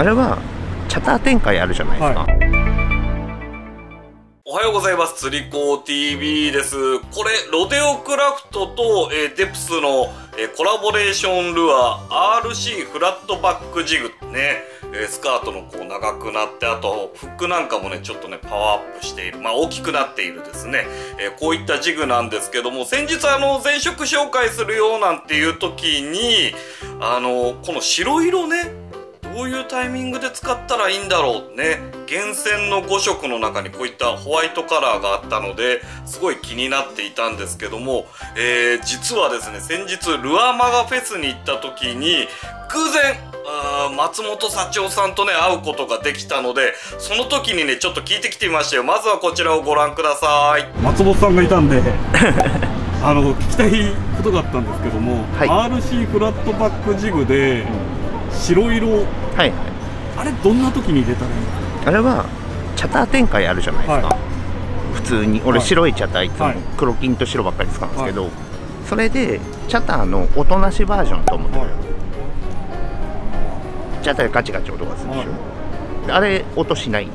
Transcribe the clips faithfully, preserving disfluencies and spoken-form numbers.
あれはチャター展開あるじゃないですか、はい、おはようございます。釣り子 ティーブイ です。これロデオクラフトと、えー、デプスの、えー、コラボレーションルアー アールシー フラットバックジグね、えー、スカートのこう長くなって、あとフックなんかもねちょっとねパワーアップしている、まあ大きくなっているですね、えー、こういったジグなんですけども、先日あの前職紹介するよなんていう時にあのこの白色ね、どういうタイミングで使ったらいいんだろうね。厳選のごしょくの中にこういったホワイトカラーがあったのですごい気になっていたんですけども、えー、実はですね、先日ルアマガフェスに行った時に偶然松本幸夫さんとね会うことができたので、その時にねちょっと聞いてきてみましたよ。まずはこちらをご覧ください。松本さんがいたんであの聞きたいことがあったんですけども、はい、アールシー フラットバックジグで、うん、白色、はい、あれどんな時に出たらいいの？あれはチャター展開あるじゃないですか、はい、普通に俺白いチャターいつも黒金と白ばっかり使うんですけど、はい、それでチャターのおとなしバージョンと思ってる、はい、チャターでガチガチ音がするでしょ、はい、あれ音しないんで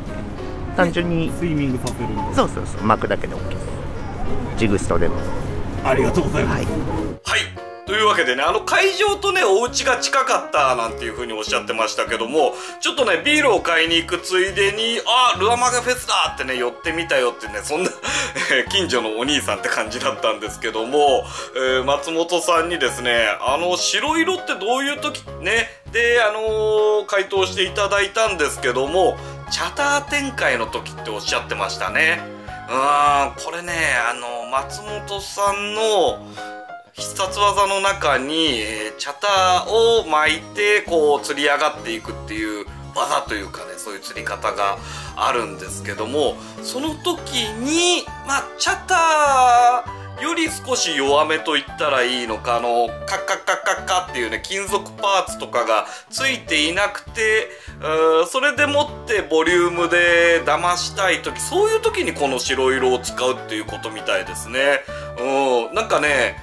単純にスイミングさせるんで、そうそうそう、巻くだけで OK です。ジグストでもありがとうございます。はい、はいというわけでね、あの会場とね、お家が近かったなんていう風におっしゃってましたけども、ちょっとね、ビールを買いに行くついでに、あー、ルアマガフェスだってね、寄ってみたよってね、そんな、近所のお兄さんって感じだったんですけども、えー、松本さんにですね、あの、白色ってどういう時ね、で、あのー、回答していただいたんですけども、チャター展開の時っておっしゃってましたね。うーん、これね、あの、松本さんの、必殺技の中に、えー、チャターを巻いてこう釣り上がっていくっていう技というかね、そういう釣り方があるんですけども、その時にまあチャターより少し弱めと言ったらいいのか、あのカッカッカッカッカっていうね金属パーツとかがついていなくて、うーそれでもってボリュームで騙したい時、そういう時にこの白色を使うっていうことみたいですね。うん、なんかね、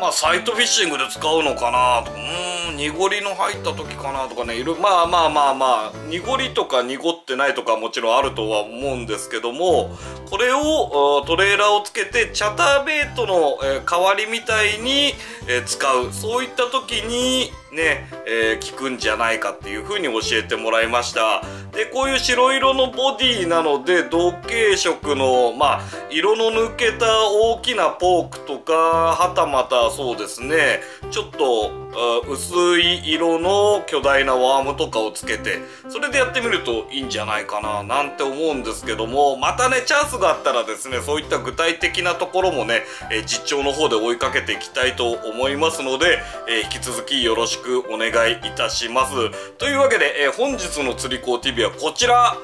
まあサイトフィッシングで使うのかなとか、うーん、濁りの入った時かなとかね、いる、まあまあまあまあ、濁りとか濁ってないとかもちろんあるとは思うんですけども、これをトレーラーをつけてチャターベイトの代わりみたいに使う、そういった時にね、えー、効くんじゃないかっていう風に教えてもらいました。で、こういう白色のボディなので、同系色の、まあ、色の抜けた大きなポークとか、はたまたそうですね、ちょっと薄い色の巨大なワームとかをつけて、それでやってみるといいんじゃないかな、なんて思うんですけども、またね、チャンスがあったらですね、そういった具体的なところもね、えー、実調の方で追いかけていきたいと思いますので、えー、引き続きよろしくお願いいたします。というわけで、えー、本日の釣り子 ティーブイ はこちら、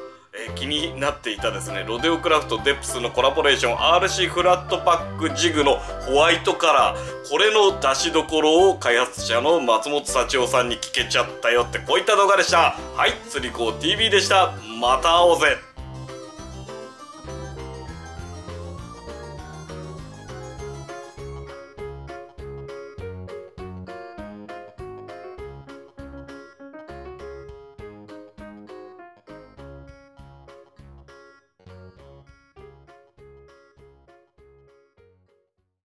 えー、気になっていたですね、ロデオクラフトデプスのコラボレーション アールシー フラットパックジグのホワイトカラー、これの出しどころを開発者の松本幸夫さんに聞けちゃったよって、こういった動画でした。はい、釣り子 ティーブイ でした。また会おうぜ。